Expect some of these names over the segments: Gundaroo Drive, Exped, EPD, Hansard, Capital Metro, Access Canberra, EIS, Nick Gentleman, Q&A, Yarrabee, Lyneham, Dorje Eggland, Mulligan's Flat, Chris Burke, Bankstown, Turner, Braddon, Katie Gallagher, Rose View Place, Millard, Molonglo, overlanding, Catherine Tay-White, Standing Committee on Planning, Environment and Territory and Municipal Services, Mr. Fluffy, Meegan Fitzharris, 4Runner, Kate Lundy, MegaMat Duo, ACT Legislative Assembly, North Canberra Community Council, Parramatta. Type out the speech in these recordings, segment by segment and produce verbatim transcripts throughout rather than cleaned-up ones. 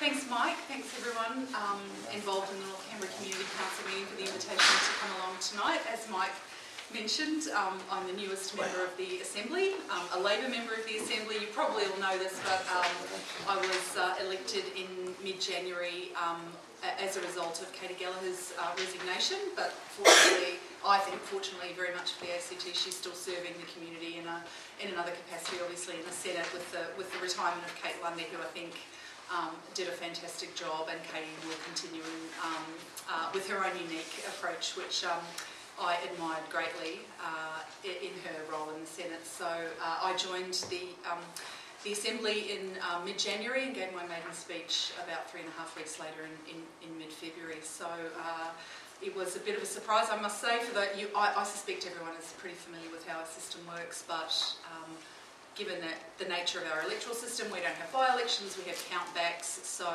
Thanks, Mike. Thanks, everyone um, involved in the North Canberra Community Council meeting for the invitation to come along tonight. As Mike mentioned, um, I'm the newest member of the Assembly, um, a Labor member of the Assembly. You probably all know this, but um, I was uh, elected in mid-January um, as a result of Katie Gallagher's uh, resignation, but fortunately, I think fortunately very much for the A C T, she's still serving the community in a in another capacity, obviously in the Senate with the with the retirement of Kate Lundy, who I think um, did a fantastic job, and Katie will continue um, uh, with her own unique approach, which um, I admired greatly uh, in her role in the Senate. So uh, I joined the um, the Assembly in uh, mid-January and gave my maiden speech about three and a half weeks later in, in, in mid-February. So uh, it was a bit of a surprise, I must say, for that you, I, I suspect everyone is pretty familiar with how our system works, but um, given that the nature of our electoral system, we don't have by-elections, we have countbacks, so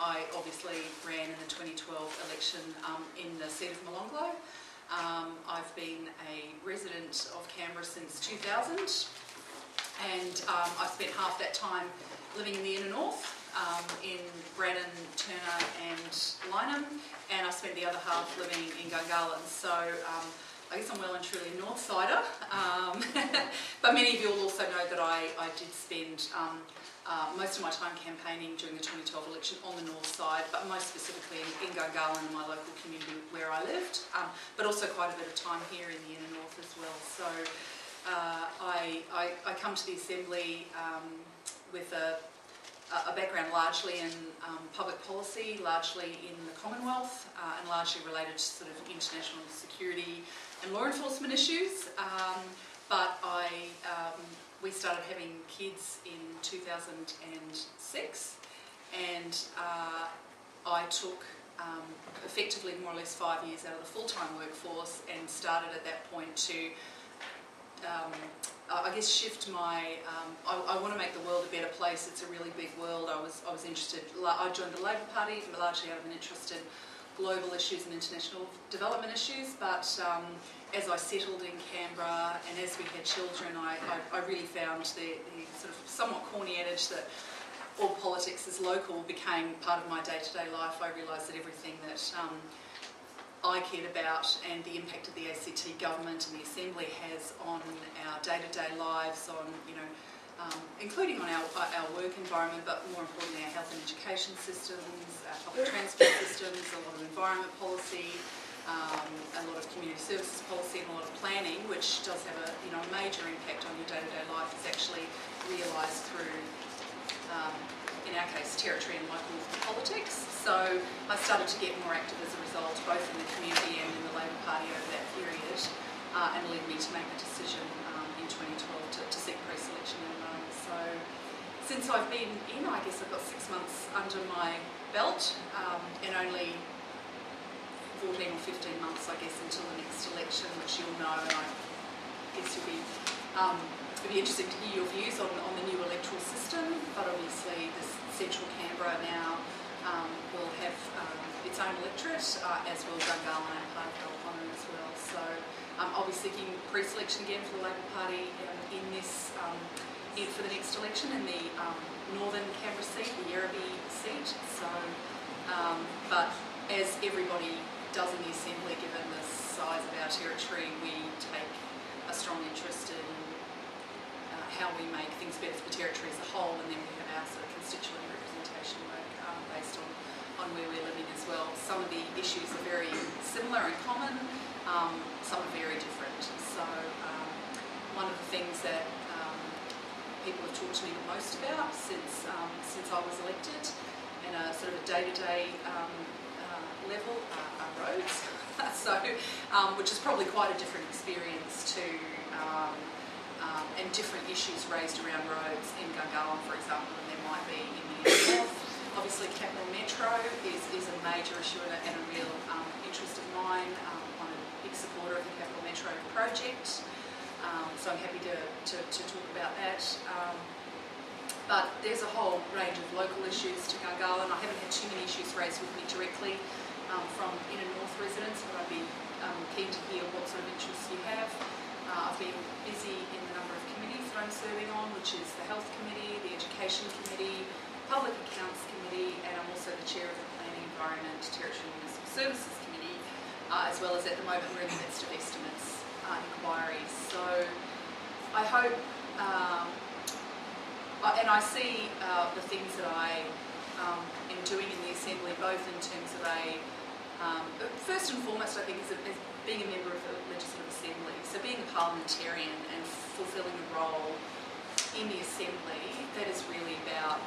I obviously ran in the twenty twelve election um, in the seat of Molonglo. Um, I've been a resident of Canberra since two thousand, and um, I spent half that time living in the inner north, um, in Braddon, Turner and Lyneham, and I spent the other half living in Gungahlin. So um, I guess I'm well and truly a Northsider, um, but many of you will also know that I, I did spend um, uh, most of my time campaigning during the twenty twelve election on the north side, but most specifically in, in Gungahlin, my local community where I lived, um, but also quite a bit of time here in the inner north as well. So. Uh, I, I, I come to the Assembly um, with a, a background largely in um, public policy, largely in the Commonwealth, uh, and largely related to sort of international security and law enforcement issues. Um, but I, um, we started having kids in two thousand six, and uh, I took um, effectively more or less five years out of the full-time workforce and started at that point to Um, I guess shift my. Um, I, I want to make the world a better place. It's a really big world. I was I was interested. I joined the Labor Party largely out of an interest in global issues and international development issues. But um, as I settled in Canberra and as we had children, I, I, I really found the, the sort of somewhat corny adage that all politics is local became part of my day-to-day life. I realised that everything that Um, I cared about and the impact of the A C T government and the Assembly has on our day-to-day lives, on, you know, um, including on our, our work environment, but more importantly our health and education systems, our public transport systems, a lot of environment policy, um, a lot of community services policy and a lot of planning, which does have a, you know, major impact on your day-to-day life. It's actually realised through um, in our case, territory and local politics. So I started to get more active as a result, both in the community and in the Labor Party over that period, uh, and led me to make a decision um, in twenty twelve to, to seek pre-selection in Rome. So since I've been in, I guess I've got six months under my belt, um, and only fourteen or fifteen months, I guess, until the next election, which you'll know, and I guess you'll be. Um, It'd be interesting to hear your views on, on the new electoral system, but obviously this central Canberra now um, will have um, its own electorate, uh, as will Gungahlin and part of Gungahlin as well. So um, I'll be seeking pre-selection again for the Labor Party um, in this um, in, for the next election in the um, northern Canberra seat, the Yarrabee seat. So, um, but as everybody does in the Assembly, given the size of our territory, we take a strong interest in how we make things better for the territory as a whole, and then we have our sort of constituent representation work um, based on, on where we're living as well. Some of the issues are very similar and common, um, some are very different. So um, one of the things that um, people have talked to me the most about since, um, since I was elected in a sort of a day-to-day um, uh, level are, are roads, so, um, which is probably quite a different experience to um, Um, and different issues raised around roads in Gungahlin, for example, than there might be in the north. Obviously, Capital Metro is, is a major issue and a, and a real um, interest of mine. Um, I'm a big supporter of the Capital Metro project, um, so I'm happy to, to, to talk about that. Um, but there's a whole range of local issues to Gungahlin. I haven't had too many issues raised with me directly um, from inner north residents, but I'd be um, keen to hear what sort of interests you have. Uh, I've been busy in the number of committees that I'm serving on, which is the Health Committee, the Education Committee, Public Accounts Committee, and I'm Territory and Municipal Services Committee, uh, as well as at the moment we're in the midst of estimates uh, inquiries. So I hope, um, I, and I see uh, the things that I um, am doing in the Assembly, both in terms of a, um, first and foremost I think is, a, is being a member of the Legislative Assembly, so being a parliamentarian and fulfilling a role in the Assembly that is really about,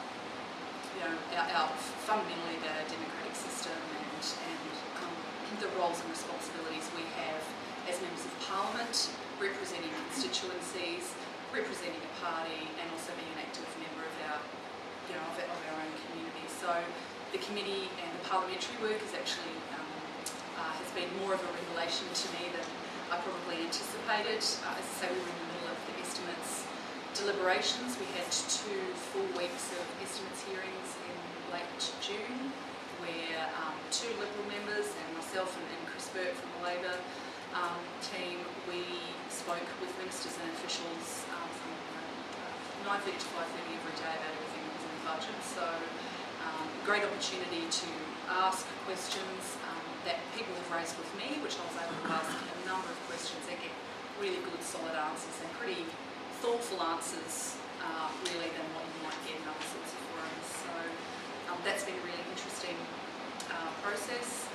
you know, our, our fundamentally about our democratic system and, and um, the roles and responsibilities we have as members of Parliament, representing constituencies, representing a party, and also being an active member of our, you know, of our, of our own community. So the committee and the parliamentary work is actually um, uh, has been more of a revelation to me than I probably anticipated. Uh, as I say, we were in the middle of the estimates deliberations. We had two full weeks of estimates hearings in late June, where um, two Liberal members and myself and, and Chris Burke from the Labor um, team, we spoke with ministers and officials um, from uh, nine thirty to five thirty every day about everything that was in the budget. So um, great opportunity to ask questions um, that people have raised with me, which I was able to ask a number of questions and get really good solid answers and pretty thoughtful answers, uh, really, than what you might get in other sorts of forums. So um, that's been a really interesting uh, process.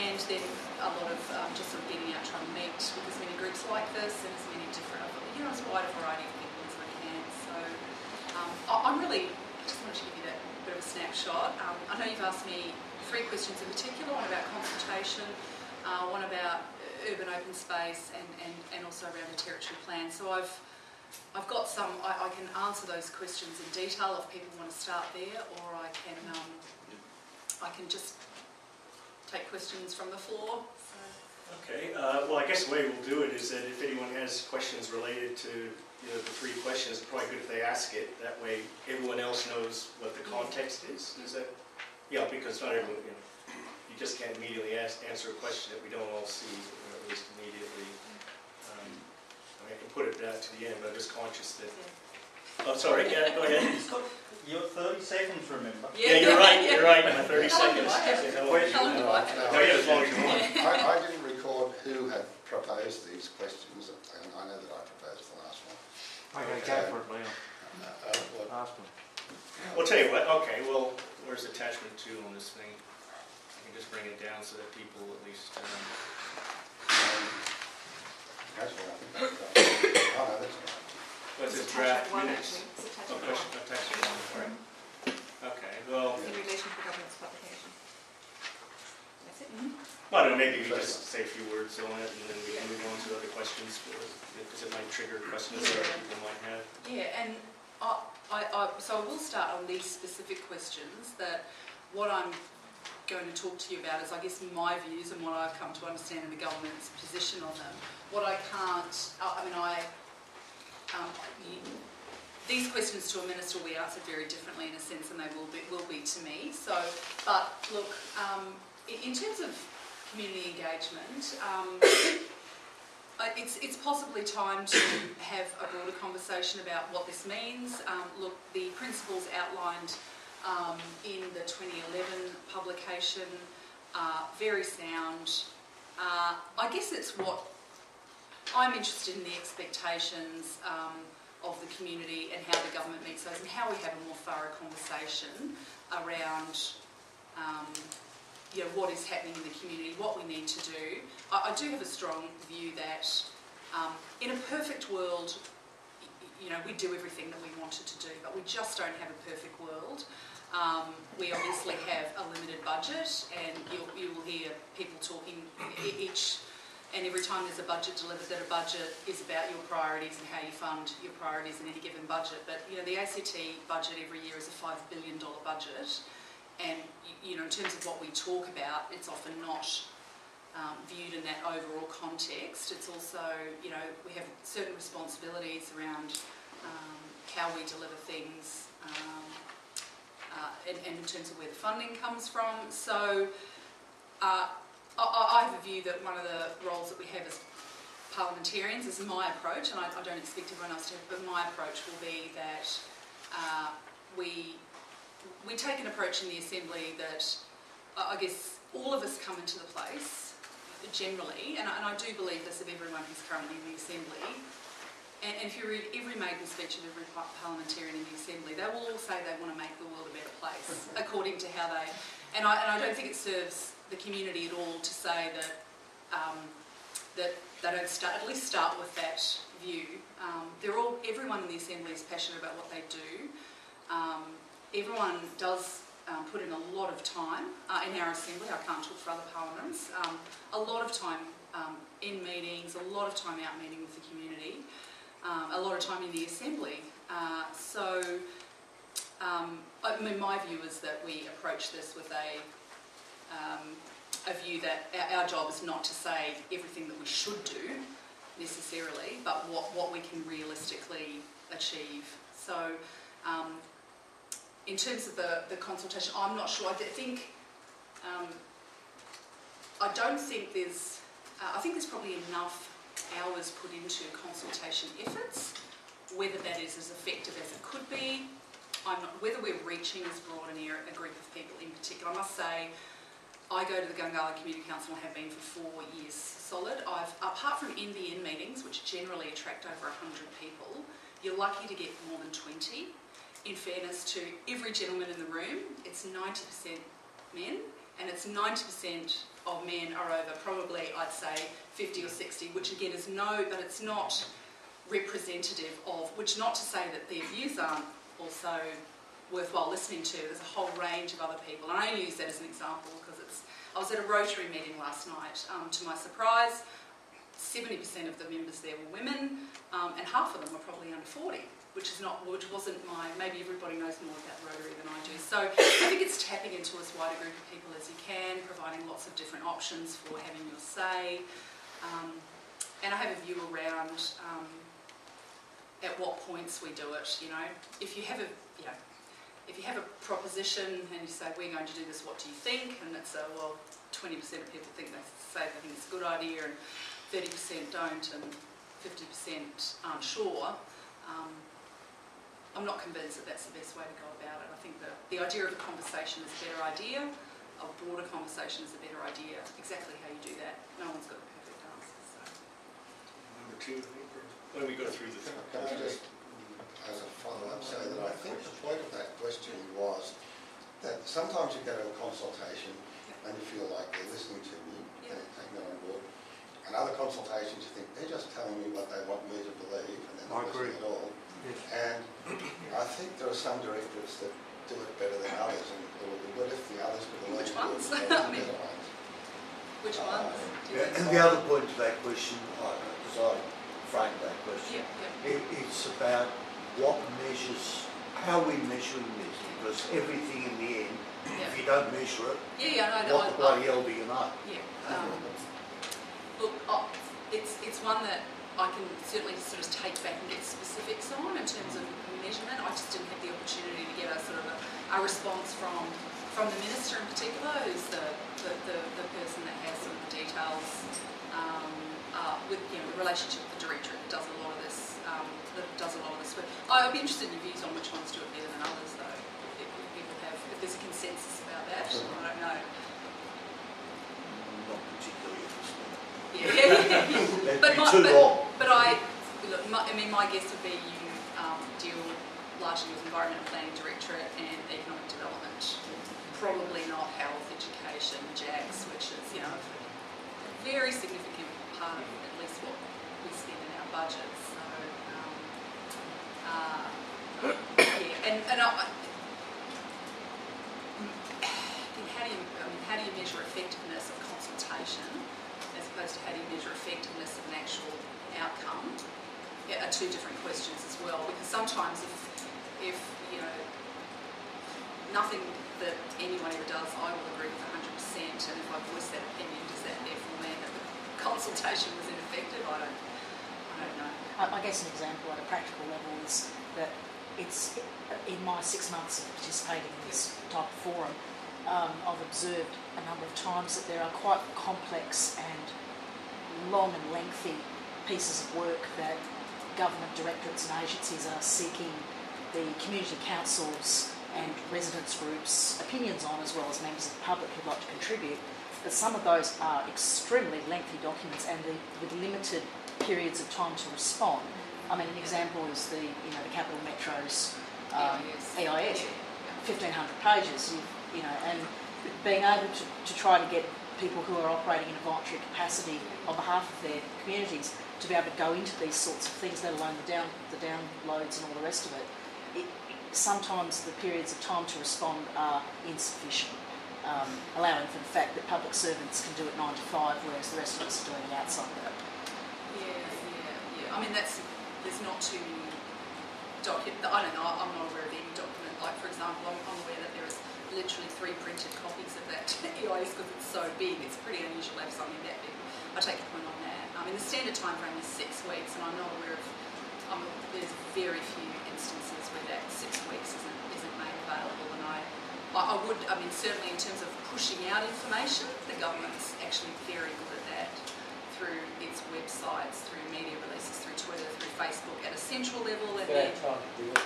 And then a lot of um, just sort of getting out, trying to meet with as many groups like this and as many different, you know, as wide a variety of people as I can. So um, I'm really, I just wanted to give you that bit of a snapshot. Um, I know you've asked me three questions in particular, one about consultation, uh, one about urban open space, and, and, and also around the territory plan. So I've I've got some, I, I can answer those questions in detail if people want to start there, or I can um, I can just take questions from the floor. So. Okay, uh, well I guess the way we'll do it is that if anyone has questions related to, you know, the three questions, it's probably good if they ask it, that way everyone else knows what the context is. Is that, yeah, because not everyone, you know, you just can't immediately ask, answer a question that we don't all see, you know, at least immediately. I can put it down to the end, but I'm just conscious that... Yeah. Oh, sorry, yeah, go ahead. You're thirty seconds, remember? Yeah, yeah, you're right, yeah. You're right, my thirty seconds. How long do I have? No, yeah, as long as you want. I, I didn't record who had proposed these questions, and I know that I proposed the last one. Okay, go for it, Leon. Uh, uh, what? Last one. Well, tell you what, okay, well, where's attachment two on this thing? I can just bring it down so that people at least... Um, um, That's what I think that's right. Oh, no, that's right. Well, it's a draft minutes. Oh, gosh, attachment one. Right. Okay, well... In relation to the government's publication. That's it. Mm-hmm. Well, maybe we just say a few words on it, and then we can move on to other questions, because it might trigger questions yeah. that other people might have. Yeah, and I, I, I, so I will start on these specific questions, that what I'm going to talk to you about is, I guess, my views and what I've come to understand in the government's position on them. What I can't, I mean, I, um, these questions to a minister will be answered very differently in a sense than they will be, will be to me. So, but look, um, in terms of community engagement, um, it's, it's possibly time to have a broader conversation about what this means. Um, look, the principles outlined um, in the twenty eleven publication, uh, very sound. Uh, I guess it's what I'm interested in, the expectations um, of the community and how the government meets those, and how we have a more thorough conversation around um, you know, what is happening in the community, what we need to do. I, I do have a strong view that um, in a perfect world, you know, we do everything that we wanted to do, but we just don't have a perfect world. Um, we obviously have a limited budget, and you'll, you will hear people talking each... And every time there's a budget delivered, that a budget is about your priorities and how you fund your priorities in any given budget. But, you know, the A C T budget every year is a five billion dollar budget. And, you know, in terms of what we talk about, it's often not um, viewed in that overall context. It's also, you know, we have certain responsibilities around um, how we deliver things um, uh, and, and in terms of where the funding comes from. So... Uh, I have a view that one of the roles that we have as parliamentarians is my approach, and I, I don't expect everyone else to have, but my approach will be that uh, we we take an approach in the Assembly that I guess, all of us come into the place generally, and I, and I do believe this of everyone who's currently in the Assembly, and, and if you read every maiden speech of every parliamentarian in the Assembly, they will all say they want to make the world a better place, according to how they... And I, and I don't think it serves the community at all to say that um, that they don't start, at least start with that view. Um, they're all, everyone in the Assembly is passionate about what they do. Um, everyone does... Um, put in a lot of time uh, in our Assembly. I can't talk for other parliaments. Um, a lot of time um, in meetings, a lot of time out meeting with the community, um, a lot of time in the Assembly. Uh, so, um, I mean, my view is that we approach this with a um, a view that our, our job is not to say everything that we should do necessarily, but what what we can realistically achieve. So. Um, In terms of the, the consultation, I'm not sure. I think, um, I don't think there's, uh, I think there's probably enough hours put into consultation efforts. Whether that is as effective as it could be, I'm not, whether we're reaching as broad an area, a group of people in particular. I must say, I go to the Gungahlin Community Council and have been for four years solid. I've, apart from N B N meetings, which generally attract over one hundred people, you're lucky to get more than twenty. In fairness to every gentleman in the room, it's ninety percent men, and it's ninety percent of men are over probably, I'd say, fifty or sixty, which again is no, but it's not representative of, which not to say that their views aren't also worthwhile listening to. There's a whole range of other people, and I only use that as an example because it's, I was at a Rotary meeting last night, um, to my surprise, seventy percent of the members there were women, um, and half of them were probably under forty. Which is not, which wasn't my, maybe everybody knows more about Rotary than I do. So I think it's tapping into as wide a group of people as you can, providing lots of different options for having your say. Um, and I have a view around um, at what points we do it, you know. If you have a, you know, if you have a proposition and you say, we're going to do this, what do you think? And it's a, well, twenty percent of people think they say they think it's a good idea and thirty percent don't and fifty percent aren't sure. Um, I'm not convinced that that's the best way to go about it. I think that the idea of a conversation is a better idea. A broader conversation is a better idea. Exactly how you do that. No one's got the perfect answer. So. Number two, when we go through the thing. Can I just, as a follow-up, say that I think the point of that question was that sometimes you go to a consultation yeah. and you feel like they're listening to me, yeah. they take me on board. And other consultations, you think, they're just telling me what they want me to believe, and they're not listening at all. And I think there are some directors that do it better than others, and what if the others could have Which ones? Good, I mean, ones? Which uh, ones? Yeah, and the other point to that question, as I framed that question, yeah, yeah. It, it's about what measures, how we measuring this, because everything in the end, yeah. if you don't measure it, yeah, yeah, no, what no, the bloody hell do you know? Yeah. Um, look, oh, it's, it's one that I can certainly sort of take back and get specifics on in terms of measurement. I just didn't have the opportunity to get a sort of a, a response from from the minister in particular, who's the the, the, the person that has sort of the details um, uh, with you know the relationship with the directorate that does a lot of this um, that does a lot of this work. I'd be interested in your views on which ones do it better than others, though. If people have, if there's a consensus about that, I don't know. Not particularly at this point. Yeah, yeah. but my, too but, long. But I, look, my, I mean, my guess would be you um, deal largely with Environment and Planning Directorate and Economic Development. Probably not Health, Education, J A X, which is, you know, a very significant part of at least what we spend in our budgets. So, um, uh, yeah, and, and I, how do you, I mean, how do you measure effectiveness of consultation as opposed to how do you measure effectiveness of an actual outcome yeah, are two different questions as well, because sometimes if, if you know nothing that anyone ever does I will agree with one hundred percent, and if I voice that opinion does that therefore mean that the consultation was ineffective? I don't, I don't know. I, I guess an example at a practical level is that it's in my six months of participating in this type of forum um, I've observed a number of times that there are quite complex and long and lengthy pieces of work that government directorates and agencies are seeking the community councils and residents groups' opinions on, as well as members of the public who'd like to contribute. But some of those are extremely lengthy documents and the, with limited periods of time to respond. I mean, an example is the, you know, the Capital Metro's um, E I S, fifteen hundred pages, you, you know, and being able to, to try to get people who are operating in a voluntary capacity on behalf of their communities to be able to go into these sorts of things, let alone the down the downloads and all the rest of it. It, it sometimes the periods of time to respond are insufficient, um, allowing for the fact that public servants can do it nine to five, whereas the rest of us are doing it outside that. Yeah, yeah, yeah. I mean, that's there's not too many document. I don't know. I'm not aware of any document. Like, for example, I'm, I'm aware that there is literally three printed copies of that E I S because it's so big. It's pretty unusual to have something that big. I take a point on that. I mean, the standard time frame is six weeks, and I'm not aware of. Um, there's very few instances where that six weeks isn't isn't made available. And I, I would. I mean, certainly in terms of pushing out information, the government's actually very good at that through its websites, through media releases, through Twitter, through Facebook, at a central level. You've got to have time to do it.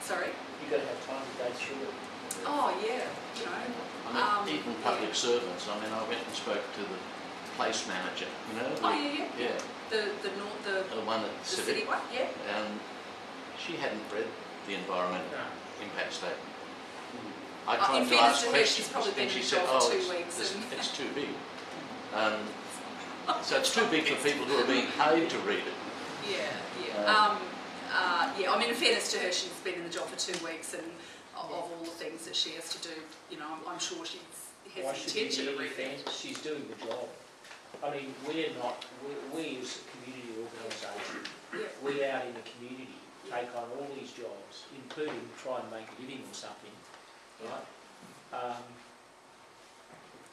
Sorry. You've got to have time to go through it. Oh yeah, you know. I mean, um, even public yeah. servants. I mean, I went and spoke to the place manager. You know. The, oh yeah, yeah. Yeah. The the north the, the one at the city, city one. Yeah. And she hadn't read the environmental no. impact statement. Mm. I tried uh, to ask questions, and she said, "Oh, two it's, weeks it's, and... it's too big." Um, so it's too big for people who are being paid to read it. Yeah, yeah. Um, um, uh, yeah. I mean, in fairness to her, she's been in the job for two weeks and. Of all the things that she has to do, you know, I'm, I'm sure she has Why the intention of reading. She's doing the job. I mean, we're not, we, we as a community organisation, yeah. we out in the community yeah. take on all these jobs, including try and make a living or something, right? Um,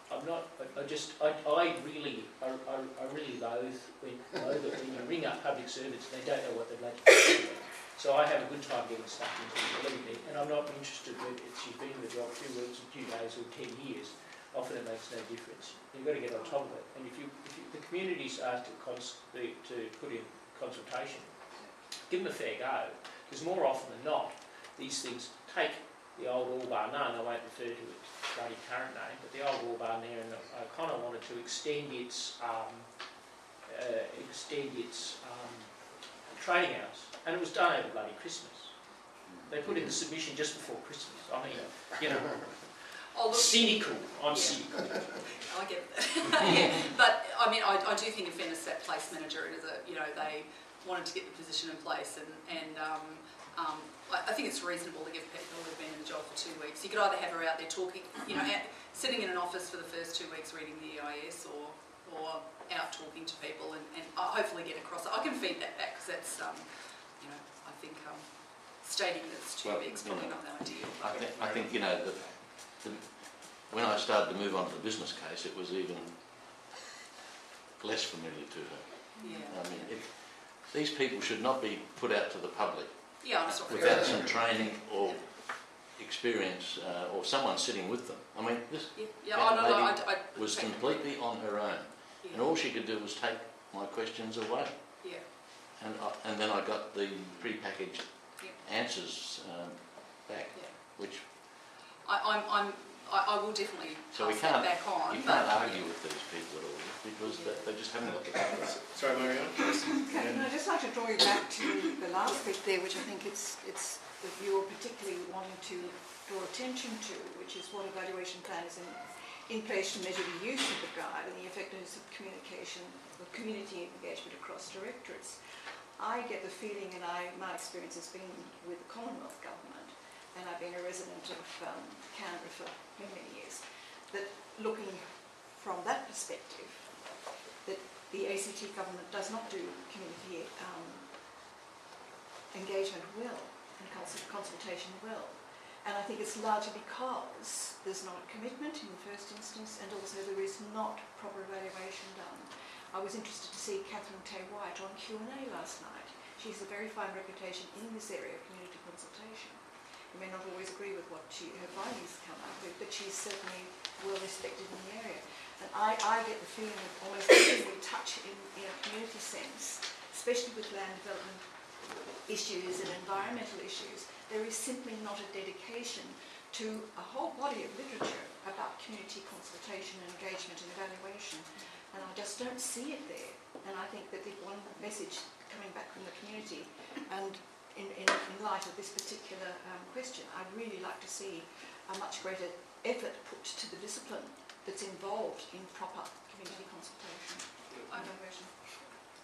I'm not, I, I just, I, I really, I, I, I really loathe, when, loathe it when you ring up public servants and they don't know what they're like to do. So I have a good time getting stuck into it, believe me, and I'm not interested in it. She's been in the job two weeks or two days or ten years. Often it makes no difference. You've got to get on top of it. And if you, if you the community's asked to, cons the, to put in consultation, give them a fair go, because more often than not, these things take the old all bar none. I won't refer to its bloody current name, but the old all bar none. And O'Connor wanted to extend its um, uh, extend its um, trading hours. And it was done over bloody Christmas. They put in the submission just before Christmas. I mean, you know, oh, look, cynical. I'm yeah. cynical. I get that. yeah. But, I mean, I, I do think in fairness that place manager, it is a, you know, they wanted to get the position in place. And, and um, um, I, I think it's reasonable to give people who have been in the job for two weeks. You could either have her out there talking, you know, at, sitting in an office for the first two weeks reading the E I S or... or out talking to people and, and hopefully get across it. I can feed that back because that's, um, you know, I think um, stating that it's too well, big is probably know, not that ideal. I think, I think you know, the, the, when I started to move on to the business case, it was even less familiar to her. Yeah. I mean, it, these people should not be put out to the public yeah, without some training or... Yeah. experience uh, or someone sitting with them. I mean, this yeah. Yeah, oh, no, lady no, I, I, was completely on her own, yeah. and all she could do was take my questions away. Yeah. And I, and then I got the prepackaged yeah. answers um, back, yeah. which I, I'm I'm I, I will definitely so pass we can't, that back on. You can't argue yeah. with these people at all because yeah. they, they just haven't got the cover. Sorry, Marianne. Can I just like to draw you back to the last bit there, which I think it's it's. that you were particularly wanting to draw attention to, which is what evaluation plan is in, in place to measure the use of the guide and the effectiveness of communication or community engagement across directorates. I get the feeling, and I my experience has been with the Commonwealth Government, and I've been a resident of um, Canberra for many, many years, that looking from that perspective, that the A C T government does not do community um, engagement well. Consultation well. And I think it's largely because there's not commitment in the first instance, and also there is not proper evaluation done. I was interested to see Catherine Tay-White on Q and A last night. She has a very fine reputation in this area of community consultation. You may not always agree with what she, her findings come up with, but she's certainly well respected in the area. And I, I get the feeling that almost we touch in, in a community sense, especially with land development issues and environmental issues, there is simply not a dedication to a whole body of literature about community consultation and engagement and evaluation. And I just don't see it there. And I think that the one message coming back from the community, and in, in, in light of this particular um, question, I'd really like to see a much greater effort put to the discipline that's involved in proper community consultation.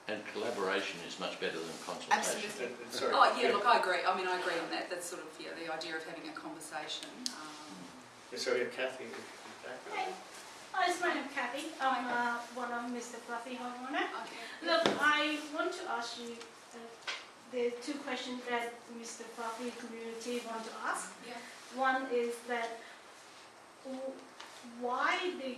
And collaboration is much better than consultation. Absolutely. Uh, sorry. Oh yeah, look, I agree. I mean, I agree on that. That's sort of yeah, the idea of having a conversation. Um, yeah, sorry, Cathy. Hey, hi, my name's Cathy. I'm uh, one of Mister Fluffy homeowner. Okay. Look, I want to ask you uh, the two questions that Mister Fluffy community want to ask. Yeah. One is that why the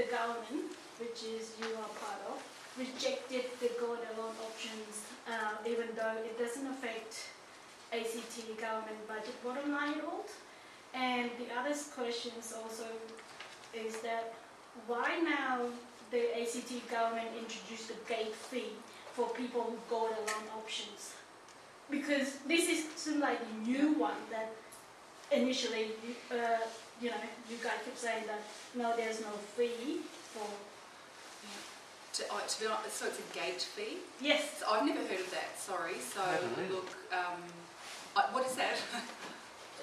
the government, which is you are part of, rejected the go-it-alone options, uh, even though it doesn't affect A C T government budget bottom line at all. And the other question also is that why now the A C T government introduced a gate fee for people who go-it-alone options? Because this is sort of like a new one that initially, you, uh, you know, you guys keep saying that no, there's no fee for. To, oh, to be honest, so it's a gate fee? Yes. So I've never heard of that, sorry. So, look, um, I, what is that?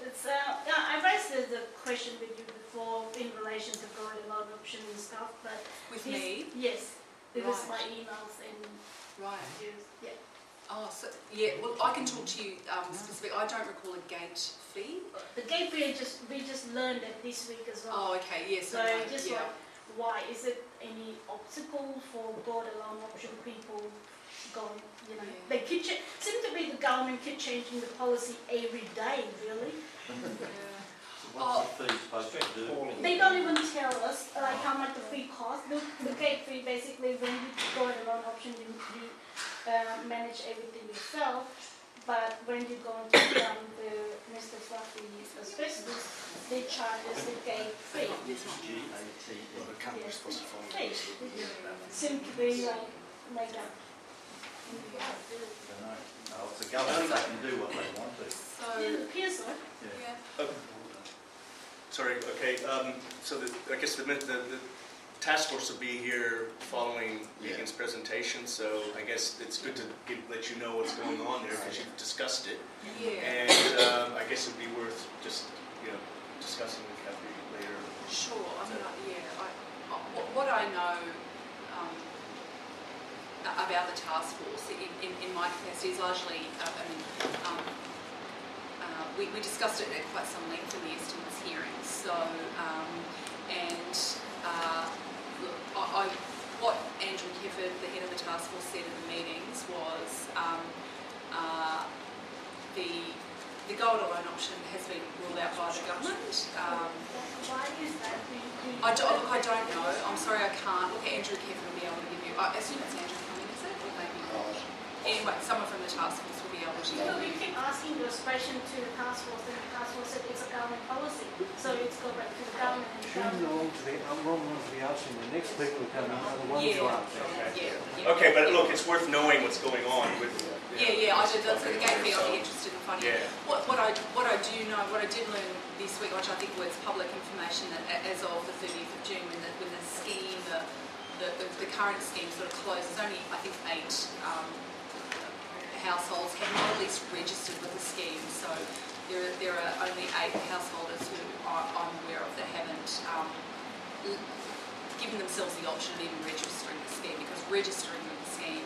It's, uh, I raised the, the question with you before in relation to go-it-alone option and stuff, but... With this, me? Yes. It was right. My emails and... Right. Views. Yeah. Oh, so, yeah, well, I can talk to you um, specifically. I don't recall a gate fee. The gate fee, just, we just learned it this week as well. Oh, okay, yes. So, okay. just yeah. like... Why is it any obstacle for borderline option people going? You know, yeah. they keep seem to be the government keep changing the policy every day, really. Yeah. So what's the fee supposed to do? They don't even tell us like how much the fee costs. The, the gate fee basically when you go on loan option, you, you uh, manage everything yourself. But when you go into um, the Mister Fluffy's asbestos, they charge us the gate fee. Seem to be like made up. No, it's the government that can do what they want to. So, it appears so. Yeah. Oh, sorry. Okay. Um, so the, I guess the, the, the task force will be here following Meegan's yeah. presentation, so I guess it's good to give, let you know what's going on there because you've discussed it. Yeah. And um, I guess it'd be worth just you know discussing with Kathy later. Sure. I mean, I, yeah. I, I, what, what I know um, about the task force in, in, in my capacity is largely. Uh, I mean, um, uh, we, we discussed it at quite some length in the estimates hearing. So um, and. Uh, look, I, I, what Andrew Gifford, the head of the task force, said in the meetings was um, uh, the the go-it-alone option has been ruled out by the government. Um, Why is that? I do, look, I don't know. I'm sorry, I can't. Look, Andrew Gifford will be able to give you. I assume it's Andrew coming, is it? Or maybe anyway, someone from the task force will be able to. So we keep asking this question to the task force, and the task force said it's a government policy, so it's go back to the government. Shouldn't the wrong ones be answering, the next people are coming, are the ones who yeah. answer. Okay. Yeah. Yeah. Okay, but look, it's worth knowing what's going on with. Yeah, yeah, yeah I did. That's the game thing. I'd be interested in finding. Yeah. What, what I what I do know, what I did learn this week, which I think was public information, that as of the thirtieth of June, when the, when the scheme, the, the the current scheme sort of closes, only I think eight um, households have not at least registered with the scheme. So there are, there are only eight householders who are, I'm aware of that haven't. Um, giving themselves the option of even registering the scheme, because registering the scheme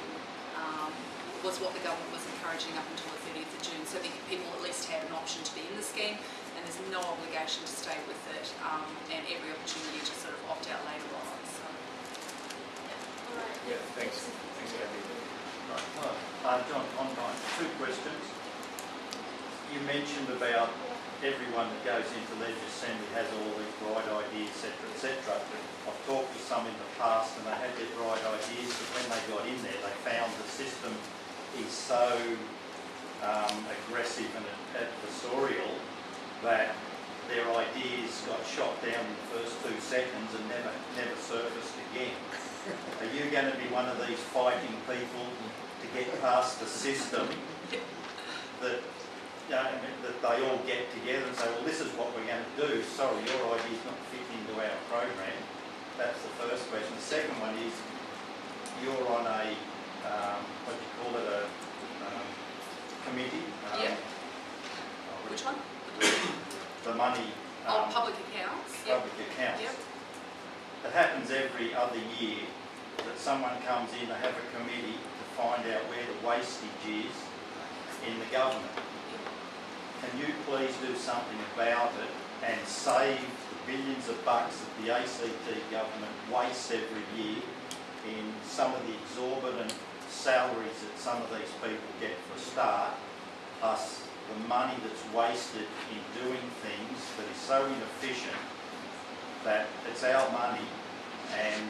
um, was what the government was encouraging up until the thirtieth of June, so that people at least had an option to be in the scheme, and there's no obligation to stay with it, um, and every opportunity to sort of opt out later on. So, yeah. All right. Yeah, thanks. Thanks, Kathy. Right. Oh, uh, John, online, two questions. You mentioned about everyone that goes into Legislative Assembly has all these bright ideas, et cetera, et cetera. I've talked to some in the past, and they had their bright ideas, but when they got in there, they found the system is so um, aggressive and adversarial that their ideas got shot down in the first two seconds and never, never surfaced again. Are you going to be one of these fighting people to get past the system that uh, that they all get together and say, well, this is what we're going to do. Sorry, your idea's not fitting into our program. That's the first question. The second one is, you're on a, um, what do you call it, a um, committee? Um, yeah. Which one? The money. Um, on public accounts. Public yep. accounts. Yep. It happens every other year that someone comes in, they have a committee to find out where the wastage is in the government. Can you please do something about it and save the billions of bucks that the A C T government wastes every year in some of the exorbitant salaries that some of these people get for a start, plus the money that's wasted in doing things that is so inefficient that it's our money, and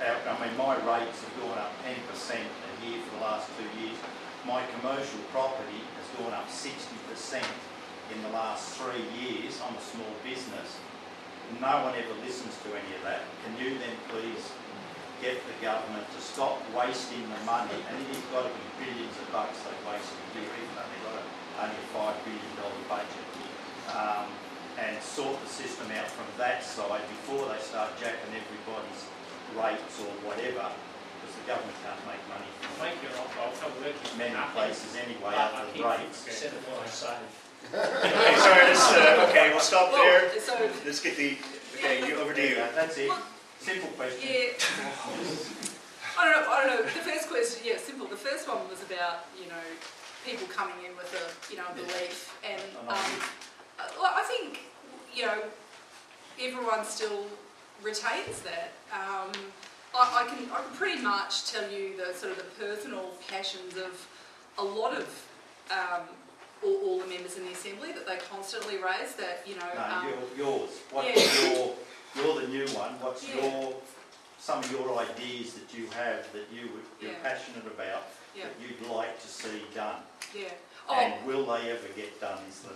our, I mean my rates have gone up ten percent a year for the last two years. My commercial property has gone up sixty percent in the last three years. I'm a small business. No one ever listens to any of that. Can you then please get the government to stop wasting the money? And it has got to be billions of bucks they waste a year, even though they've got only a five billion dollar budget. Um, and sort the system out from that side before they start jacking everybody's rates or whatever, because the government can't make money from Thank you, I'll cover that. Many places anyway, other than rates. Said it well, I said it. Okay, sorry, let's, uh, okay, we'll stop well, there. So let's get the, okay, you over to you. That's it. Well, simple question. Yeah. I don't know, I don't know, the first question, yeah, simple. The first one was about, you know, people coming in with a, you know, belief, and, um, well, I think, you know, everyone still retains that. Um, I, I, can, I can pretty much tell you the sort of the personal passions of a lot of um, all, all the members in the Assembly that they constantly raise that, you know... No, um, you're, yours. What's yeah. your, you're the new one. What's yeah. your, some of your ideas that you have that you would, you're yeah. passionate about yeah. that you'd like to see done? Yeah. Oh, and will they ever get done is the...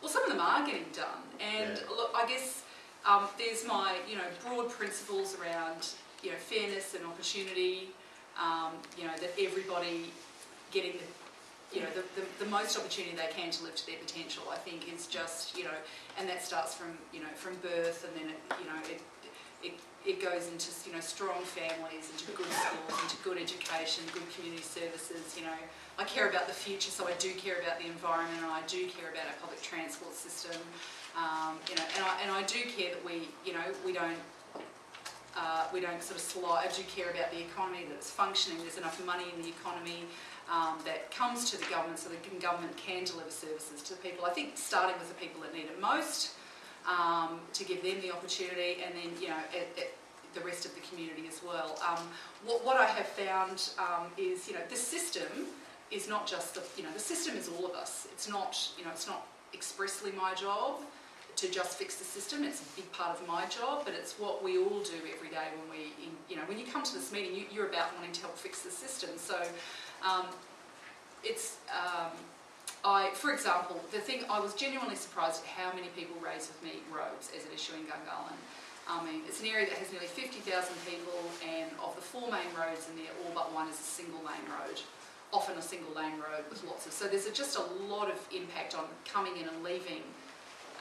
Well, some of them are getting done, and yeah. look, I guess um, there's my, you know, broad principles around, you know, fairness and opportunity. Um, you know, that everybody getting, the, you know, the, the, the most opportunity they can to live to their potential. I think is just, you know, and that starts from, you know, from birth, and then it, you know, it it it goes into, you know, strong families, into good schools, into good education, good community services. You know, I care about the future, so I do care about the environment, and I do care about our public transport system, um, you know, and I, and I do care that we, you know, we don't, uh, we don't sort of slide. I do care about the economy, that it's functioning, there's enough money in the economy um, that comes to the government so that the government can deliver services to the people. I think starting with the people that need it most, um, to give them the opportunity, and then, you know, it, it, the rest of the community as well. Um, what, what I have found um, is, you know, the system is not just the, you know, the system is all of us. It's not, you know, it's not expressly my job to just fix the system. It's a big part of my job, but it's what we all do every day when we, in, you know, when you come to this meeting, you, you're about wanting to help fix the system. So um, it's, um, I, for example, the thing, I was genuinely surprised at how many people raised with me roads as an issue in Gungahlin. I mean, it's an area that has nearly fifty thousand people, and of the four main roads in there, all but one is a single lane road. Often a single lane road with lots of, so there's a, just a lot of impact on coming in and leaving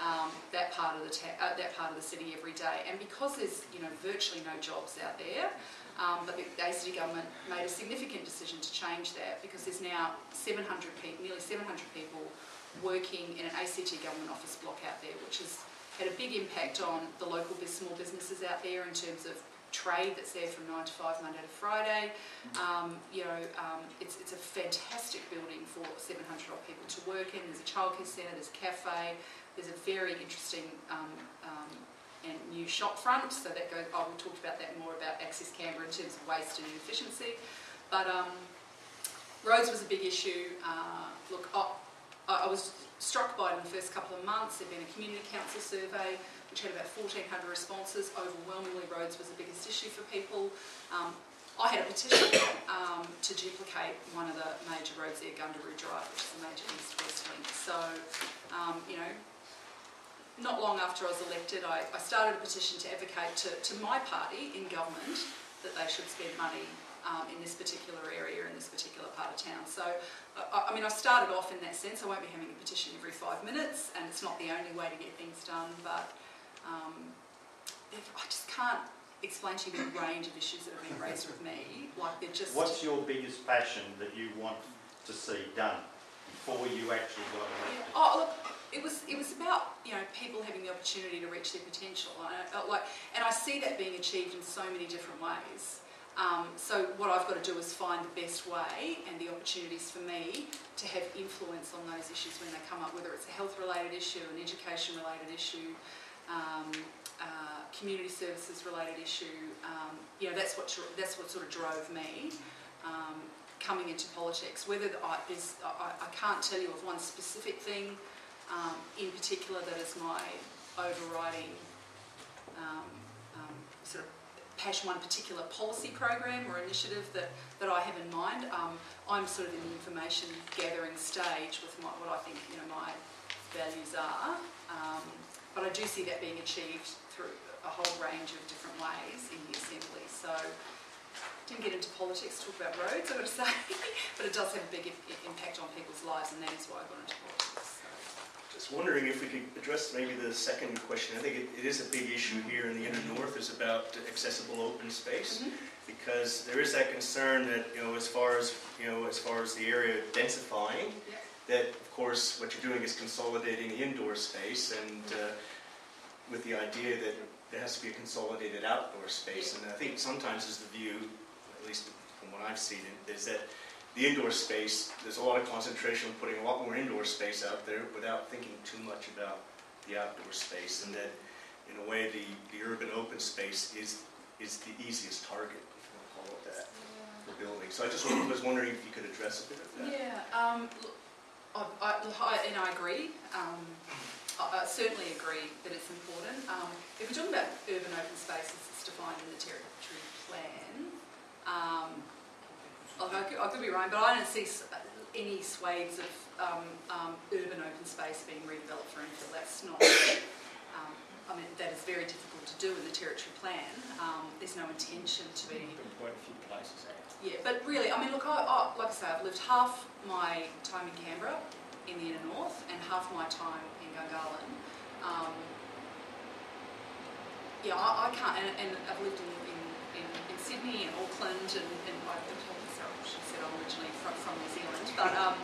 um, that part of the ta uh, that part of the city every day. And because there's, you know, virtually no jobs out there, um, but the A C T government made a significant decision to change that, because there's now seven hundred people, nearly seven hundred people working in an A C T government office block out there, which has had a big impact on the local small businesses out there in terms of trade that's there from nine to five, Monday to Friday. Um, you know, um, it's, it's a fantastic building for seven hundred odd people to work in. There's a childcare centre, there's a cafe, there's a very interesting um, um, and new shop front. So that goes, I will talk about that more about Access Canberra in terms of waste and inefficiency. But um, roads was a big issue. Uh, look, I, I was struck by it in the first couple of months. There'd been a community council survey which had about fourteen hundred responses. Overwhelmingly, roads was the biggest issue for people. Um, I had a petition um, to duplicate one of the major roads there, Gundaroo Drive, which is a major east-west link. So, um, you know, not long after I was elected, I, I started a petition to advocate to, to my party in government that they should spend money um, in this particular area, in this particular part of town. So, I, I mean, I started off in that sense. I won't be having a petition every five minutes, and it's not the only way to get things done, but um, I just can't explain to you the range of issues that have been raised with me. Like, they're just... What's your biggest passion that you want to see done before you actually got elected? Yeah. Oh, look, it was it was about, you know, people having the opportunity to reach their potential, and I felt like, and I see that being achieved in so many different ways. Um, so what I've got to do is find the best way and the opportunities for me to have influence on those issues when they come up, whether it's a health-related issue, an education-related issue, um, uh, community services-related issue. Um, you know, that's what that's what sort of drove me. Um, coming into politics, whether I, is, I, I can't tell you of one specific thing um, in particular that is my overriding um, um, sort of passion, one particular policy program or initiative that, that I have in mind. Um, I'm sort of in the information gathering stage with my, what I think, you know, my values are, um, but I do see that being achieved through a whole range of different ways in the Assembly. So. Didn't get into politics, talk about roads, I've got to say, but it does have a big impact on people's lives, and that is why I got into politics. So. Just wondering if we could address maybe the second question. I think it, it is a big issue here in the inner north, is about accessible open space, mm-hmm. because there is that concern that, you know, as far as you know, as far as the area densifying, yeah. that of course what you're doing is consolidating indoor space, and uh, with the idea that there has to be a consolidated outdoor space, yeah. and I think sometimes there's the view, at least from what I've seen, is that the indoor space, there's a lot of concentration on putting a lot more indoor space out there without thinking too much about the outdoor space, and that in a way the, the urban open space is is the easiest target, if you want to call it that, yeah. for building. So I just was wondering if you could address a bit of that. Yeah, um, I, I, and I agree. Um, I certainly agree that it's important. Um, if we're talking about urban open spaces, it's defined in the territory plan. Um, I, could, I could be wrong, but I don't see any swathes of um, um, urban open space being redeveloped for infill. That's not, um, I mean, that is very difficult to do in the territory plan. Um, there's no intention to be. Quite a few places. Yeah, but really, I mean, look, I, I, like I say, I've lived half my time in Canberra in the inner north and half my time in Gungahlin. Um, yeah, I, I can't, and, and I've lived in. Sydney and Auckland, and, and I should have said I'm originally from, from New Zealand, but um,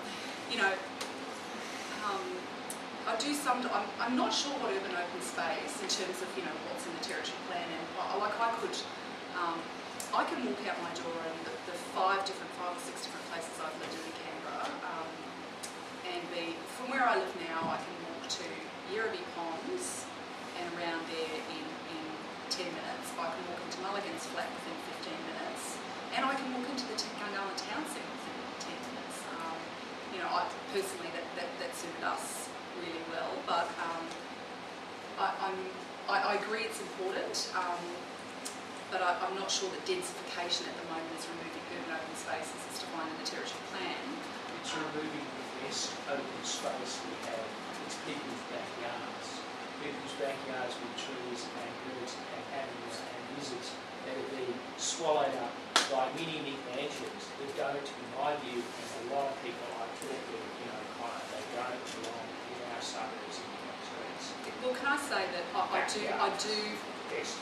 you know, um, I do some. I'm, I'm not sure what urban open space in terms of, you know, what's in the territory plan, and like I could, um, I can walk out my door and the, the five different, five or six different places I've lived in Canberra, um, and be from where I live now, I can walk to Yarrabee Ponds and around there in. ten minutes, I can walk into Mulligan's flat within fifteen minutes, and I can walk into the Gungahlin town centre within ten minutes. Um, you know, I personally that, that, that suited us really well, but um, I, I'm, I, I agree it's important, um, but I, I'm not sure that densification at the moment is removing urban open spaces as defined in the territory plan. It's removing the best open space we have. It's people's backyards. People's backyards with trees and birds and animals and lizards that have been swallowed up by many Nick Mansions that don't, in my view, as a lot of people I talk to, you know, kind of, they don't belong in our suburbs and our streets. Well, can I say that I, I do, I do... Best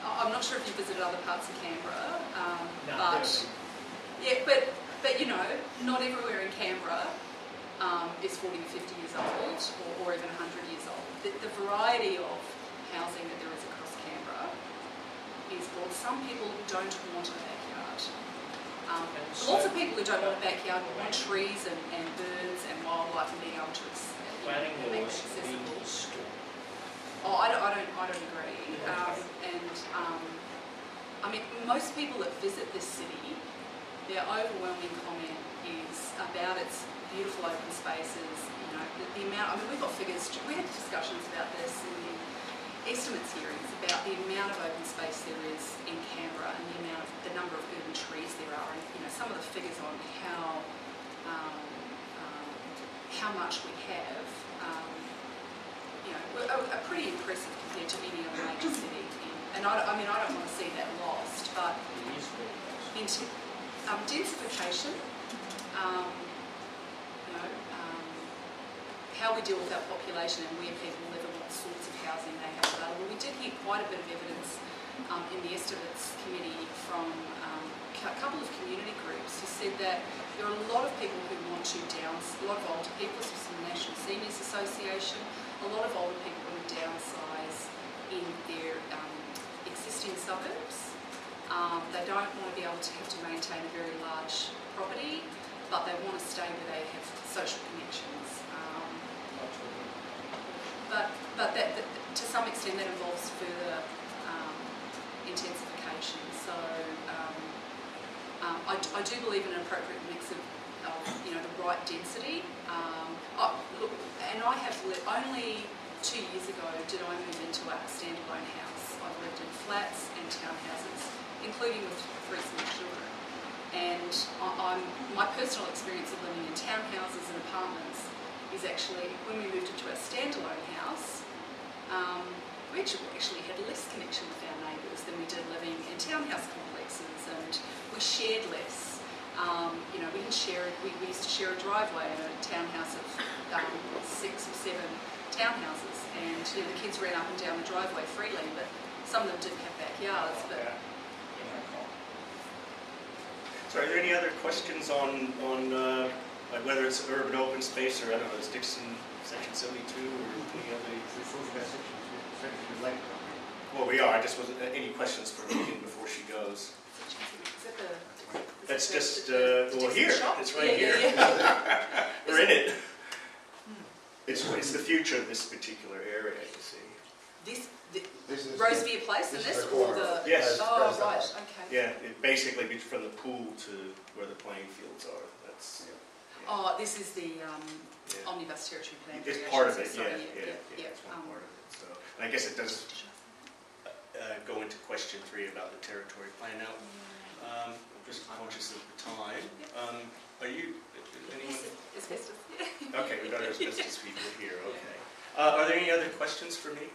I'm not sure if you visited other parts of Canberra, um, no, but... Yeah, but, but, you know, not everywhere in Canberra Um, is forty or fifty years old, or, or even one hundred years old. The, the variety of housing that there is across Canberra is broad. Some people don't want a backyard. Um, lots of people who don't want a backyard want trees and, and birds and wildlife and being able to make it accessible. Oh, I don't, I don't, I don't agree. Um, and um, I mean, most people that visit this city, their overwhelming comment is about its beautiful open spaces, you know, the, the amount, I mean, we've got figures, we had discussions about this in the estimates hearings about the amount of open space there is in Canberra and the amount of, the number of urban trees there are, and, you know, some of the figures on how, um, um, how much we have, um, you know, are, are pretty impressive compared to any other major city. In, And I, I mean, I don't want to see that lost, but into um, densification, um, you know, um, how we deal with our population and where people live and what sorts of housing they have available. We did hear quite a bit of evidence um, in the estimates committee from um, a couple of community groups who said that there are a lot of people who want to downsize, a lot of older people, so from the National Seniors Association, a lot of older people who downsize in their um, existing suburbs. Um, they don't want to be able to have to maintain a very large property, but they want to stay where they have social connections. Um, but but that, that, to some extent that involves further um, intensification. So um, um, I, I do believe in an appropriate mix of, of you know, the right density. Um, I, look, and I have lived, only two years ago did I move into a standalone house. I've lived in flats and townhouses, including with three small children. And I'm, my personal experience of living in townhouses and apartments is actually when we moved into a standalone house, um, we actually had less connection with our neighbours than we did living in townhouse complexes, and we shared less. Um, you know, we didn't share. We, we used to share a driveway in a townhouse of um, six or seven townhouses, and you know, the kids ran up and down the driveway freely, but some of them didn't have backyards. But you know. So, are there any other questions on on uh, like whether it's urban open space or I don't know, it's Dixon Section seventy-two or any other? Well, we are. I just wasn't any questions for Meegan before she goes. Is that the, is That's the, just the, uh, the well here. Shop? It's right yeah, here. Yeah, yeah. We're in it. It's it's the future of this particular area. You see. This. The this is Rose View Place, and this, this or the yes. Oh, right. Okay. Yeah, it basically be from the pool to where the playing fields are. That's. Yeah. Yeah. Oh, this is the um, yeah. omnibus territory plan. It's part of it. So yeah, yeah, yeah, yeah, yeah. It's one um, part of it. So, and I guess it does uh, go into question three about the territory plan. Now, um, I'm just conscious of the time. Um, are you? Anyone? Asbestos. Yeah. Okay, we've got our asbestos people here. Okay. Uh, are there any other questions for me?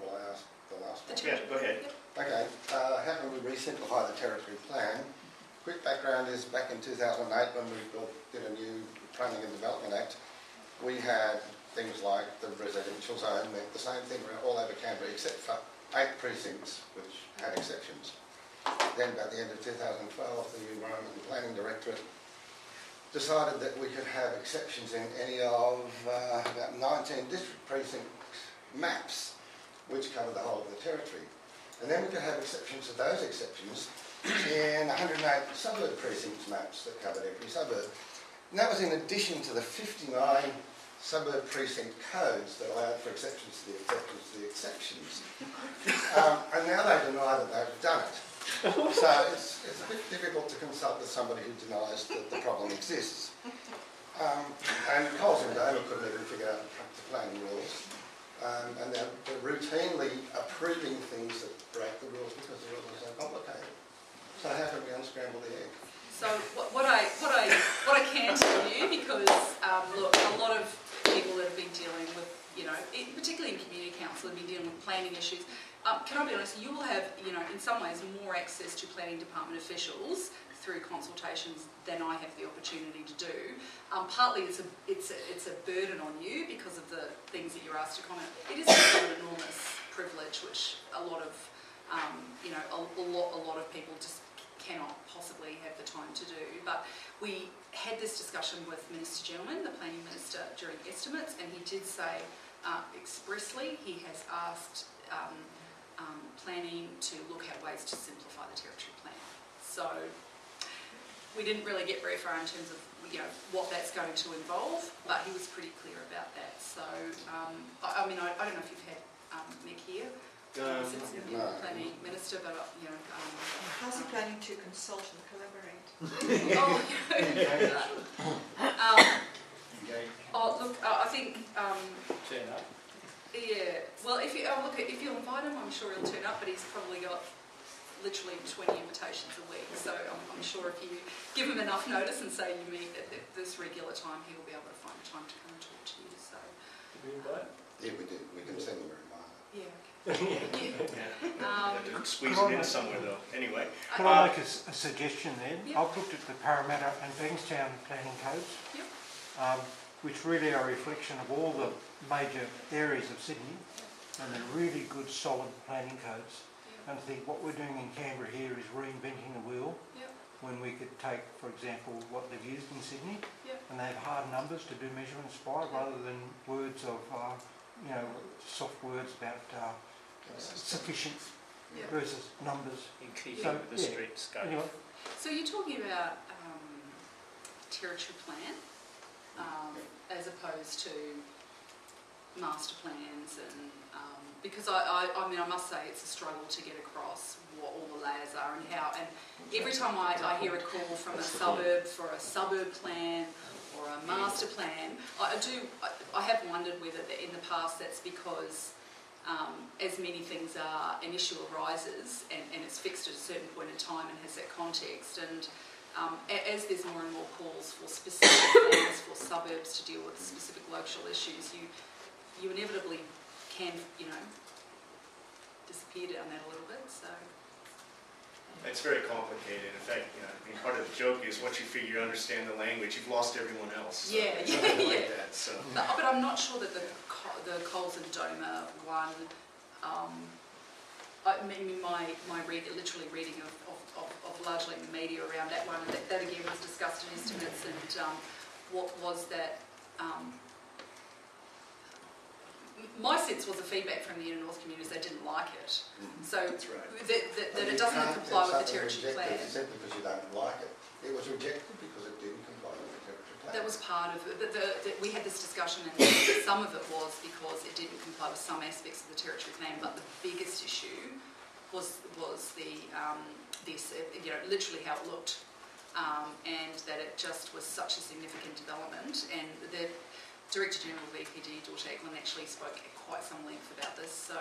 Well, I asked the last one. Yeah, go ahead. Okay, uh, how can we resimplify the territory plan? Quick background is back in two thousand eight when we built, did a new Planning and Development Act, we had things like the residential zone, the same thing all over Canberra except for eight precincts which had exceptions. Then by the end of two thousand twelve the Environment and Planning Directorate decided that we could have exceptions in any of uh, about nineteen district precinct maps which cover the whole of the territory. And then we could have exceptions to those exceptions in one hundred and eight suburb precincts maps that covered every suburb. And that was in addition to the fifty-nine suburb precinct codes that allowed for exceptions to the exceptions to the exceptions. Um, and now they deny that they've done it. So it's, it's a bit difficult to consult with somebody who denies that the problem exists. Um, and Coles and Dover couldn't even figure out the planning rules. Um, and they're, they're routinely approving things that break the rules because the rules are so complicated. So how can we unscramble the egg? So what, what I what I what I can tell you, because um, look, a lot of people that have been dealing with, you know, it, particularly in community council, have been dealing with planning issues. Um, can I be honest? You will have, you know, in some ways more access to planning department officials through consultations than I have the opportunity to do. Um, partly it's a, it's, a, it's a burden on you because of the things that you're asked to comment. It is an enormous privilege which a lot of, um, you know, a, a, lot, a lot of people just cannot possibly have the time to do. But we had this discussion with Minister Gentleman, the Planning Minister, during estimates, and he did say uh, expressly he has asked um, um, planning to look at ways to simplify the territory plan. So we didn't really get very far in terms of, you know, what that's going to involve, but he was pretty clear about that. So, um, I, I mean, I, I don't know if you've had um, Nick here, um, since no. the planning minister, but, uh, you know... Um, How's he planning to consult and collaborate? oh, you know, um, oh, look, uh, I think... Um, turn up. Yeah, well, if you oh, look, if you invite him, I'm sure he'll turn up, but he's probably got... literally twenty invitations a week, so I'm, I'm sure if you give him enough notice and say you meet at this regular time, he'll be able to find the time to come and talk to you. So, did we invite? Um, yeah, we did. We can send him a reminder. Yeah. Okay. um, Squeeze it in somewhere though. Anyway. Can I uh, make a, a suggestion then? Yep. I've looked at the Parramatta and Bankstown planning codes, yep. um, which really are a reflection of all the major areas of Sydney, and they're really good solid planning codes. Yep. And I think what we're doing in Canberra here is reinventing the wheel, yep. when we could take, for example, what they've used in Sydney, yep. and they have hard numbers to do measurements by, yep. rather than words of, uh, you know, soft words about uh, sufficient yeah. versus numbers. In keeping so, with the yeah. street scope. Anyway. So you're talking about um, territory plan um, as opposed to master plans, and um, because I, I, I mean, I must say it's a struggle to get across what all the layers are and how. And every time I, I hear a call from a suburb for a suburb plan or a master plan, I do. I, I have wondered whether in the past that's because. Um, as many things are, an issue arises and, and it's fixed at a certain point in time and has that context. And um, as there's more and more calls for specific plans for suburbs to deal with specific local issues, you you inevitably can, you know, disappear down that a little bit. So it's very complicated. In fact, you know, I mean, part of the joke is once you figure you understand the language, you've lost everyone else. So yeah, yeah, yeah. Like that, so. But, but I'm not sure that the. The Coles and Doma one, um, I mean, my, my read, literally reading of, of, of, of largely the media around that one, and that, that again was discussed in estimates, and um, what was that, um, my sense was the feedback from the inner north communities, they didn't like it. Mm-hmm. So that's right. that, that, that it doesn't comply with the territory plan. It was rejected because you don't like it. It was rejected because it didn't comply with the territory plan. That was part of it. The, the, the, we had this discussion, and some of it was because it didn't comply with some aspects of the territory plan, but the biggest issue was was the um, this you know literally how it looked, um, and that it just was such a significant development. And the Director General of E P D, Dorje Eggland, actually spoke at quite some length about this, so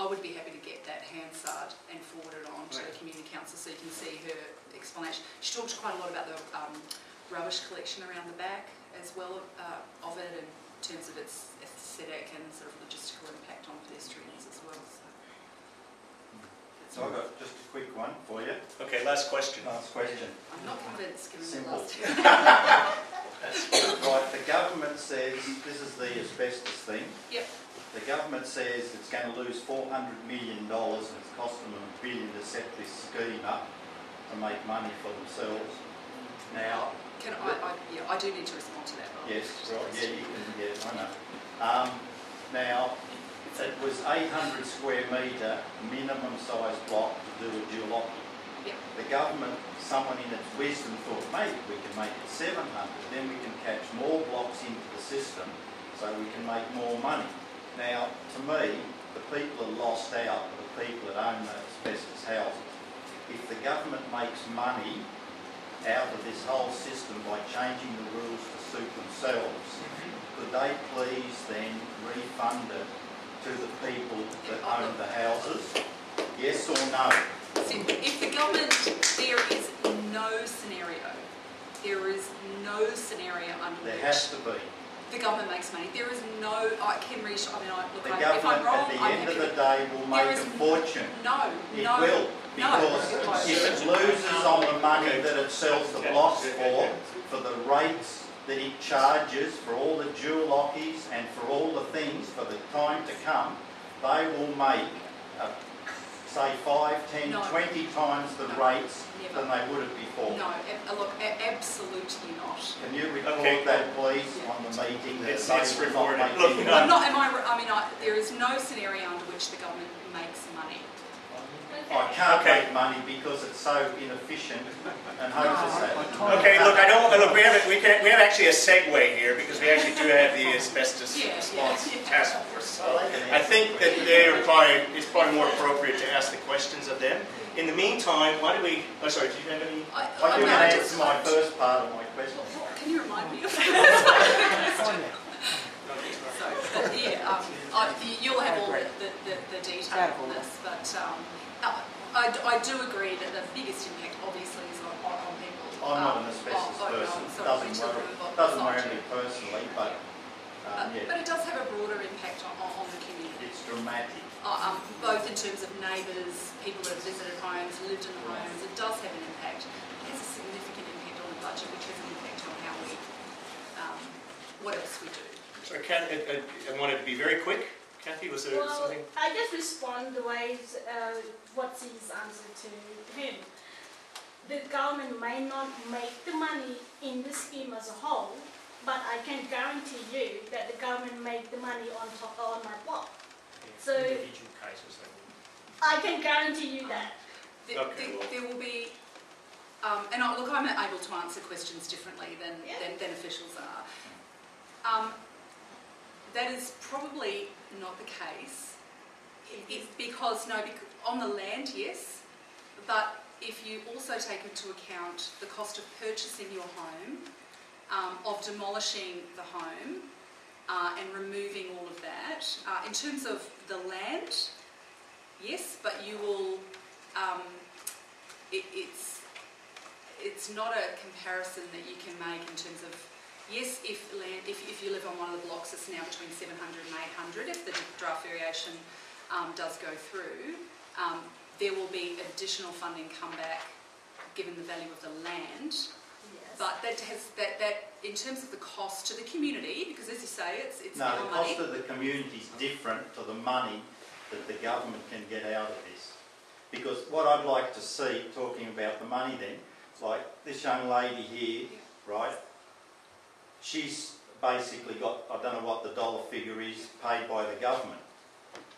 I would be happy to get that Hansard and forward it on to the Community Council so you can see her explanation. She talked quite a lot about the um, rubbish collection around the back as well uh, of it in terms of its aesthetic and sort of logistical impact on pedestrians as well. So, so I've got just a quick one for you. Okay, last question. Last question. I'm not convinced given the last two. Right, the government says, this is the asbestos thing, yep. the government says it's going to lose four hundred million dollars and it's costing them a billion to set this scheme up to make money for themselves. Now, can I, I, yeah, I do need to respond to that. Yes, right, yeah, you can, yeah, I know. Um, now, it was eight hundred square metre minimum size block to do a dual occupancy. Yep. The government, someone in its wisdom thought, maybe we can make it seven hundred, then we can catch more blocks into the system so we can make more money. Now, to me, the people are lost out, the people that own those asbestos houses. If the government makes money out of this whole system by changing the rules to suit themselves, could they please then refund it to the people that own the houses? Yes or no? Simple. If the government, there is no scenario, there is no scenario under there which has to be. The government makes money. There is no, I can reach, I mean, I, look, the I, if I'm wrong, I'm happy. The government at the end of the day will make a fortune. No, it no. It will, because no, it if it loses on the money that it sells the blocks for, for the rates that it charges for all the dual occupancies and for all the things for the time to come, they will make a say five, ten, no. twenty times the no. rates Never. Than they would have before. No, ab look, absolutely not. Can you record okay. that, please, yeah. on the meeting? That it's it's recorded. Look, no. I'm not, am I, I mean, I, there is no scenario under which the government makes money. Okay. I can't okay. make money because it's so inefficient and hopeless. No. Okay, look, I don't. Look, we have we, can, we have actually a segue here because we actually do have the asbestos yeah, response yeah, yeah. task force. So I think that they are probably it's probably more appropriate to ask the questions of them. In the meantime, why do we? Oh, sorry. Do you have any? I, I, I do want to answer my first part of my question. Well, can you remind me of that? So, but yeah, um, I, you'll have all the, the, the detail on this, but um, I, I do agree that the biggest impact obviously is on, on, on people. I'm um, not an asbestos oh, person, oh, no, doesn't worry, doesn't worry me personally, but, um, but, yeah. but it does have a broader impact on, on the community. It's dramatic. um, both in terms of neighbours, people that have visited homes, lived in the homes. It does have an impact. It has a significant impact on the budget, which has an impact on how we, um, what else we do. So, Kat, I, I wanted to be very quick. Kathy, was there well, something? I just respond the ways uh, what's his answer to him. The government may not make the money in the scheme as a whole, but I can guarantee you that the government made the money on top on my block. Yeah, so individual cases, I can guarantee you that. Um, there, okay, there, well. there will be, um, and I, look, I'm able to answer questions differently than yeah. than, than officials are. Um, That is probably not the case. It's because, no, because on the land, yes, but if you also take into account the cost of purchasing your home, um, of demolishing the home, uh, and removing all of that, uh, in terms of the land, yes, but you will, um, it, it's, it's not a comparison that you can make in terms of, yes, if, land, if, if you live on one of the blocks, it's now between seven hundred and eight hundred. If the draft variation um, does go through, um, there will be additional funding come back given the value of the land. Yes. But that has that, that in terms of the cost to the community, because as you say, it's it's no, our the money. Cost of the community is different to the money that the government can get out of this. Because what I'd like to see, talking about the money, then, like this young lady here, yeah. right? She's basically got, I don't know what the dollar figure is, paid by the government.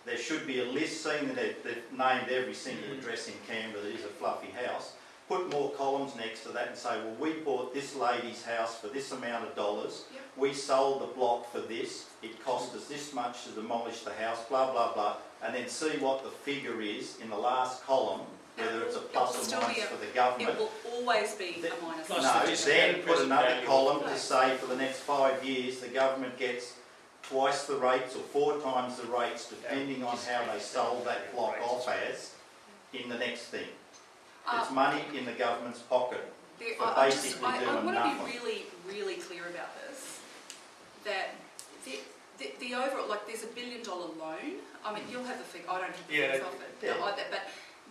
There should be a list, seeing that they've, they've named every single address in Canberra that is a fluffy house, put more columns next to that and say, well, we bought this lady's house for this amount of dollars, yep. we sold the block for this, it cost us this much to demolish the house, blah, blah, blah, and then see what the figure is in the last column, whether it's a plus or minus a, for the government. It will always be the, a minus. No, the then put another column to say for the next five years the government gets twice the rates or four times the rates depending on how they sold that block off as in the next thing. It's money in the government's pocket for basically doing nothing. I want to be really, really clear about this, that the, the, the overall, like there's a billion dollar loan, I mean you'll have the figure, I don't have the figures yeah, off it, yeah. like that, but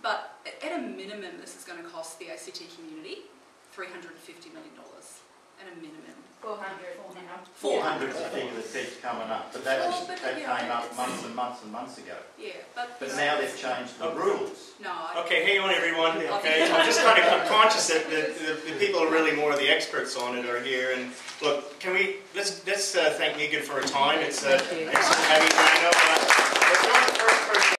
But at a minimum, this is going to cost the A C T community three hundred and fifty million dollars. At a minimum. four hundred. four hundred. four hundred is the figure that keeps coming up. But that, well, is, but, that yeah, came up months and months and months ago. Yeah, but... But now know, they've changed the rules. No. I okay, hang on, everyone. Okay, I'm just kind of conscious that the, the, the people are really more of the experts on it are here. And look, can we... Let's, let's uh, thank Meegan for her time. It's uh, Thank you. Excellent having you.